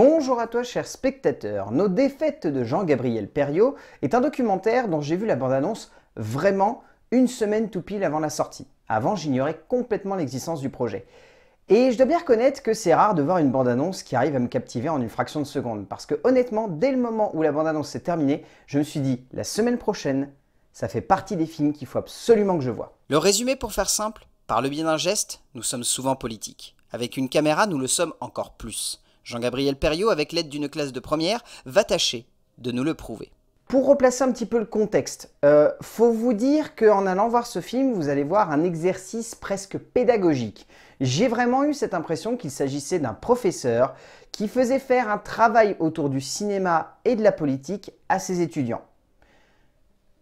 Bonjour à toi cher spectateur, Nos Défaites de Jean-Gabriel Périot est un documentaire dont j'ai vu la bande-annonce vraiment une semaine tout pile avant la sortie. Avant, j'ignorais complètement l'existence du projet. Et je dois bien reconnaître que c'est rare de voir une bande-annonce qui arrive à me captiver en une fraction de seconde, parce que honnêtement, dès le moment où la bande-annonce s'est terminée, je me suis dit, la semaine prochaine, ça fait partie des films qu'il faut absolument que je voie. Le résumé pour faire simple, par le biais d'un geste, nous sommes souvent politiques. Avec une caméra, nous le sommes encore plus. Jean-Gabriel Périot, avec l'aide d'une classe de première, va tâcher de nous le prouver. Pour replacer un petit peu le contexte, faut vous dire qu'en allant voir ce film, vous allez voir un exercice presque pédagogique. J'ai vraiment eu cette impression qu'il s'agissait d'un professeur qui faisait faire un travail autour du cinéma et de la politique à ses étudiants.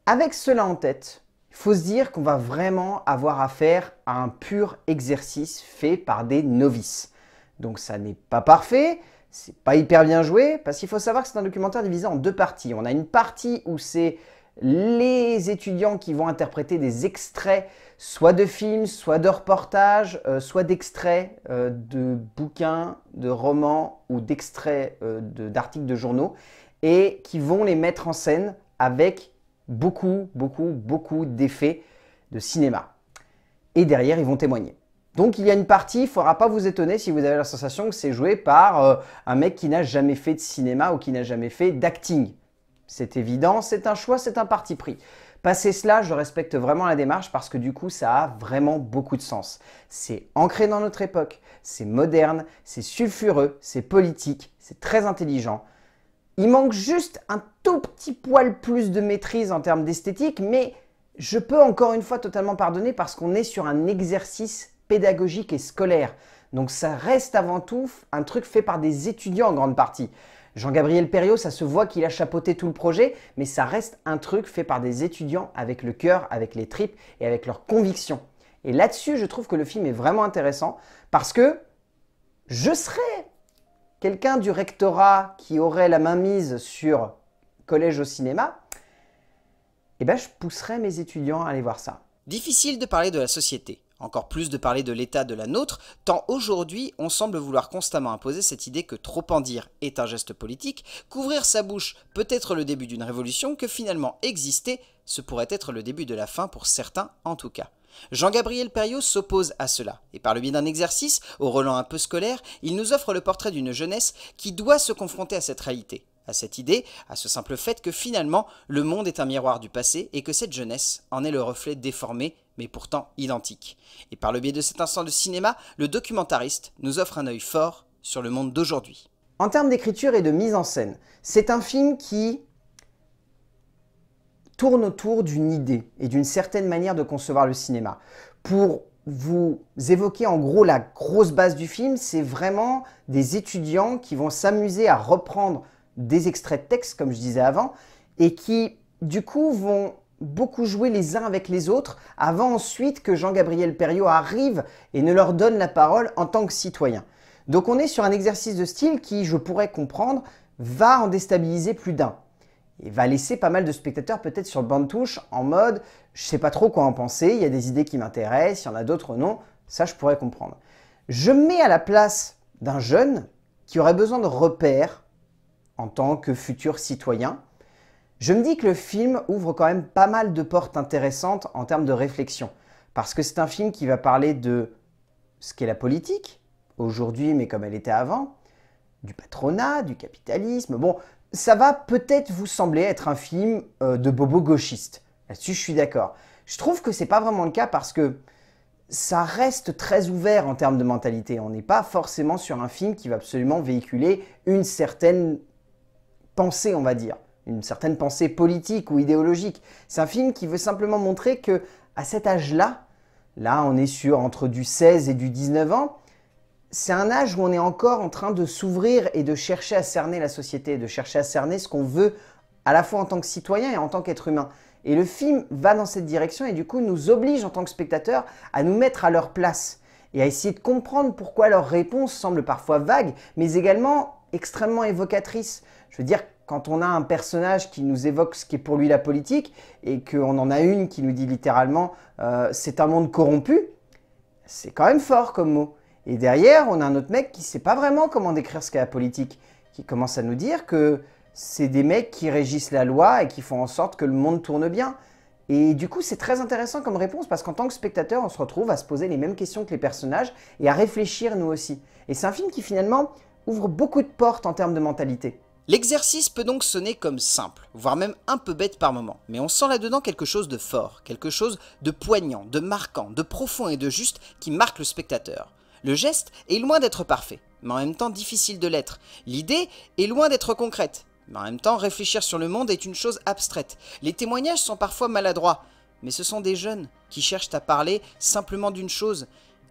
Avec cela en tête, il faut se dire qu'on va vraiment avoir affaire à un pur exercice fait par des novices. Donc ça n'est pas parfait, c'est pas hyper bien joué, parce qu'il faut savoir que c'est un documentaire divisé en deux parties. On a une partie où c'est les étudiants qui vont interpréter des extraits, soit de films, soit de reportages, soit d'extraits de bouquins, de romans ou d'extraits d'articles de journaux, et qui vont les mettre en scène avec beaucoup d'effets de cinéma. Et derrière, ils vont témoigner. Donc il y a une partie, il ne faudra pas vous étonner si vous avez la sensation que c'est joué par un mec qui n'a jamais fait de cinéma ou qui n'a jamais fait d'acting. C'est évident, c'est un choix, c'est un parti pris. Passé cela, je respecte vraiment la démarche parce que du coup, ça a vraiment beaucoup de sens. C'est ancré dans notre époque, c'est moderne, c'est sulfureux, c'est politique, c'est très intelligent. Il manque juste un tout petit poil plus de maîtrise en termes d'esthétique, mais je peux encore une fois totalement pardonner parce qu'on est sur un exercice pédagogique et scolaire. Donc ça reste avant tout un truc fait par des étudiants en grande partie. Jean-Gabriel Périot, ça se voit qu'il a chapeauté tout le projet, mais ça reste un truc fait par des étudiants avec le cœur, avec les tripes et avec leurs convictions. Et là-dessus, je trouve que le film est vraiment intéressant parce que je serais quelqu'un du rectorat qui aurait la main mise sur collège au cinéma, eh ben je pousserais mes étudiants à aller voir ça. Difficile de parler de la société. Encore plus de parler de l'état de la nôtre, tant aujourd'hui on semble vouloir constamment imposer cette idée que trop en dire est un geste politique, couvrir sa bouche peut être le début d'une révolution, que finalement exister, ce pourrait être le début de la fin pour certains en tout cas. Jean-Gabriel Périot s'oppose à cela, et par le biais d'un exercice, au relent un peu scolaire, il nous offre le portrait d'une jeunesse qui doit se confronter à cette réalité, à cette idée, à ce simple fait que finalement le monde est un miroir du passé et que cette jeunesse en est le reflet déformé mais pourtant identique. Et par le biais de cet instant de cinéma, le documentariste nous offre un œil fort sur le monde d'aujourd'hui. En termes d'écriture et de mise en scène, c'est un film qui tourne autour d'une idée et d'une certaine manière de concevoir le cinéma. Pour vous évoquez en gros la grosse base du film, c'est vraiment des étudiants qui vont s'amuser à reprendre des extraits de texte, comme je disais avant, et qui, du coup, vont beaucoup jouer les uns avec les autres avant ensuite que Jean-Gabriel Périot arrive et ne leur donne la parole en tant que citoyen. Donc on est sur un exercice de style qui, je pourrais comprendre, va en déstabiliser plus d'un et va laisser pas mal de spectateurs peut-être sur le banc de touche en mode « je sais pas trop quoi en penser, il y a des idées qui m'intéressent, il y en a d'autres non », ça je pourrais comprendre. Je me mets à la place d'un jeune qui aurait besoin de repères en tant que futur citoyen. Je me dis que le film ouvre quand même pas mal de portes intéressantes en termes de réflexion, parce que c'est un film qui va parler de ce qu'est la politique, aujourd'hui mais comme elle était avant, du patronat, du capitalisme. Bon, ça va peut-être vous sembler être un film de bobo gauchiste, là-dessus je suis d'accord. Je trouve que c'est pas vraiment le cas parce que ça reste très ouvert en termes de mentalité, on n'est pas forcément sur un film qui va absolument véhiculer une certaine pensée, on va dire. Une certaine pensée politique ou idéologique. C'est un film qui veut simplement montrer que à cet âge-là, là on est sur entre du 16 et du 19 ans, c'est un âge où on est encore en train de s'ouvrir et de chercher à cerner la société, de chercher à cerner ce qu'on veut à la fois en tant que citoyen et en tant qu'être humain. Et le film va dans cette direction et du coup nous oblige en tant que spectateurs à nous mettre à leur place et à essayer de comprendre pourquoi leurs réponses semblent parfois vagues, mais également extrêmement évocatrices. Je veux dire, quand on a un personnage qui nous évoque ce qui est pour lui la politique et qu'on en a une qui nous dit littéralement « c'est un monde corrompu », c'est quand même fort comme mot. Et derrière, on a un autre mec qui ne sait pas vraiment comment décrire ce qu'est la politique, qui commence à nous dire que c'est des mecs qui régissent la loi et qui font en sorte que le monde tourne bien. Et du coup, c'est très intéressant comme réponse parce qu'en tant que spectateur, on se retrouve à se poser les mêmes questions que les personnages et à réfléchir nous aussi. Et c'est un film qui finalement ouvre beaucoup de portes en termes de mentalité. L'exercice peut donc sonner comme simple, voire même un peu bête par moment, mais on sent là-dedans quelque chose de fort, quelque chose de poignant, de marquant, de profond et de juste qui marque le spectateur. Le geste est loin d'être parfait, mais en même temps difficile de l'être. L'idée est loin d'être concrète, mais en même temps réfléchir sur le monde est une chose abstraite. Les témoignages sont parfois maladroits, mais ce sont des jeunes qui cherchent à parler simplement d'une chose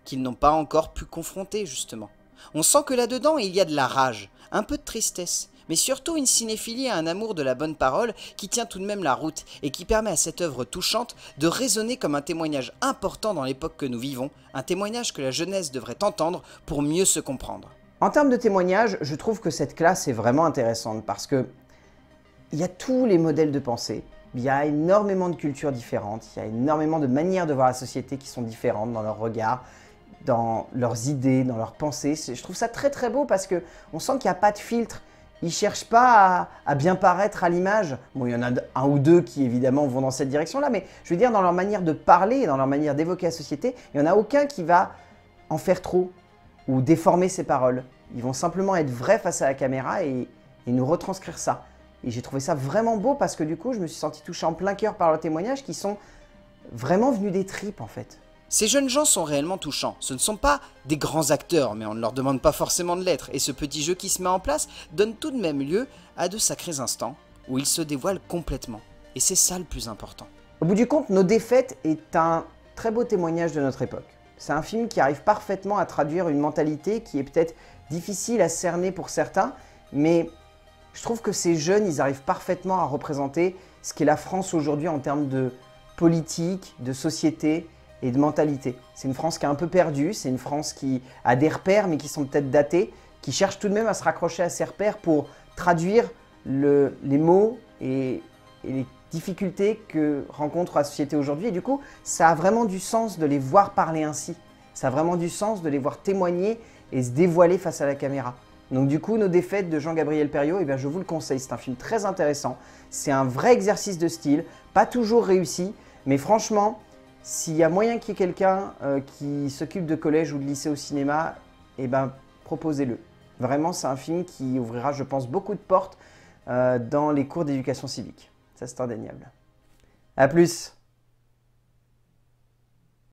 qu'ils n'ont pas encore pu confronter justement. On sent que là-dedans il y a de la rage, un peu de tristesse, mais surtout une cinéphilie et un amour de la bonne parole qui tient tout de même la route et qui permet à cette œuvre touchante de résonner comme un témoignage important dans l'époque que nous vivons, un témoignage que la jeunesse devrait entendre pour mieux se comprendre. En termes de témoignage, je trouve que cette classe est vraiment intéressante parce que il y a tous les modèles de pensée, il y a énormément de cultures différentes, il y a énormément de manières de voir la société qui sont différentes dans leur regard, dans leurs idées, dans leurs pensées. Je trouve ça très très beau parce qu'on sent qu'il n'y a pas de filtre. Ils ne cherchent pas à bien paraître à l'image. Bon, il y en a un ou deux qui évidemment vont dans cette direction-là, mais je veux dire, dans leur manière de parler et dans leur manière d'évoquer la société, il n'y en a aucun qui va en faire trop ou déformer ses paroles. Ils vont simplement être vrais face à la caméra et nous retranscrire ça. Et j'ai trouvé ça vraiment beau parce que du coup, je me suis senti touché en plein cœur par leurs témoignages qui sont vraiment venus des tripes en fait. Ces jeunes gens sont réellement touchants, ce ne sont pas des grands acteurs, mais on ne leur demande pas forcément de l'être, et ce petit jeu qui se met en place donne tout de même lieu à de sacrés instants où ils se dévoilent complètement, et c'est ça le plus important. Au bout du compte, Nos Défaites est un très beau témoignage de notre époque. C'est un film qui arrive parfaitement à traduire une mentalité qui est peut-être difficile à cerner pour certains, mais je trouve que ces jeunes, ils arrivent parfaitement à représenter ce qu'est la France aujourd'hui en termes de politique, de société, et de mentalité. C'est une France qui est un peu perdue, c'est une France qui a des repères mais qui sont peut-être datés, qui cherche tout de même à se raccrocher à ses repères pour traduire les mots et les difficultés que rencontre la société aujourd'hui. Et du coup, ça a vraiment du sens de les voir parler ainsi. Ça a vraiment du sens de les voir témoigner et se dévoiler face à la caméra. Donc du coup, Nos Défaites de Jean-Gabriel Périot, eh bien, je vous le conseille. C'est un film très intéressant. C'est un vrai exercice de style, pas toujours réussi, mais franchement, s'il y a moyen qu'il y ait quelqu'un qui s'occupe de collège ou de lycée au cinéma, eh ben, proposez-le. Vraiment, c'est un film qui ouvrira, je pense, beaucoup de portes dans les cours d'éducation civique. Ça, c'est indéniable. À plus!